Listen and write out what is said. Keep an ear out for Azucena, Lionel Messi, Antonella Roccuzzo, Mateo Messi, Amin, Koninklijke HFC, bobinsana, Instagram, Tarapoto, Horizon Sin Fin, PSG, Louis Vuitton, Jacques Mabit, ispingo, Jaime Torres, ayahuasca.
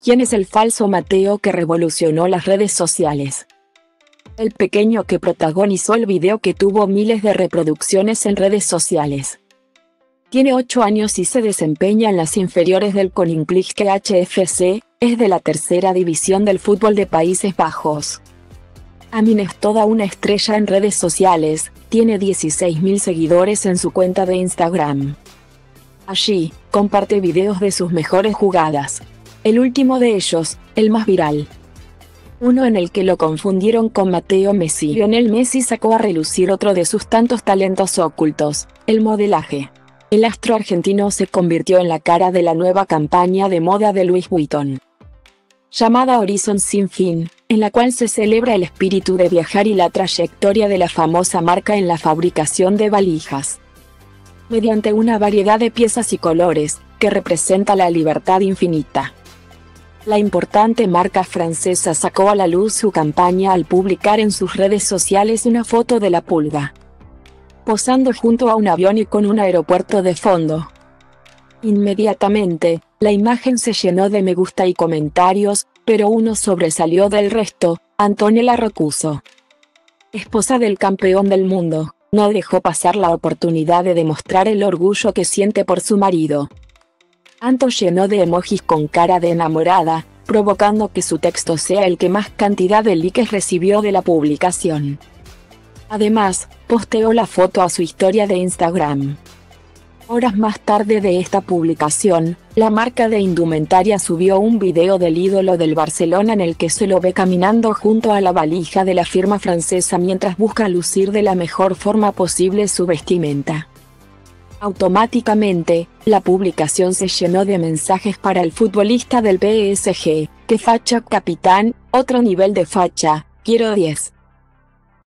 ¿Quién es el falso Mateo que revolucionó las redes sociales? El pequeño que protagonizó el video que tuvo miles de reproducciones en redes sociales. Tiene 8 años y se desempeña en las inferiores del Koninklijke HFC, es de la tercera división del fútbol de Países Bajos. Amin es toda una estrella en redes sociales, tiene 16.000 seguidores en su cuenta de Instagram. Allí, comparte videos de sus mejores jugadas. El último de ellos, el más viral. Uno en el que lo confundieron con Mateo Messi. Lionel Messi sacó a relucir otro de sus tantos talentos ocultos, el modelaje. El astro argentino se convirtió en la cara de la nueva campaña de moda de Louis Vuitton, llamada Horizon Sin Fin, en la cual se celebra el espíritu de viajar y la trayectoria de la famosa marca en la fabricación de valijas, mediante una variedad de piezas y colores, que representa la libertad infinita. La importante marca francesa sacó a la luz su campaña al publicar en sus redes sociales una foto de la pulga, posando junto a un avión y con un aeropuerto de fondo. Inmediatamente, la imagen se llenó de me gusta y comentarios, pero uno sobresalió del resto: Antonella Roccuzzo, esposa del campeón del mundo, no dejó pasar la oportunidad de demostrar el orgullo que siente por su marido. Anto llenó de emojis con cara de enamorada, provocando que su texto sea el que más cantidad de likes recibió de la publicación. Además, posteó la foto a su historia de Instagram. Horas más tarde de esta publicación, la marca de indumentaria subió un video del ídolo del Barcelona en el que se lo ve caminando junto a la valija de la firma francesa mientras busca lucir de la mejor forma posible su vestimenta. Automáticamente, la publicación se llenó de mensajes para el futbolista del PSG: "Qué facha capitán, otro nivel de facha, quiero 10.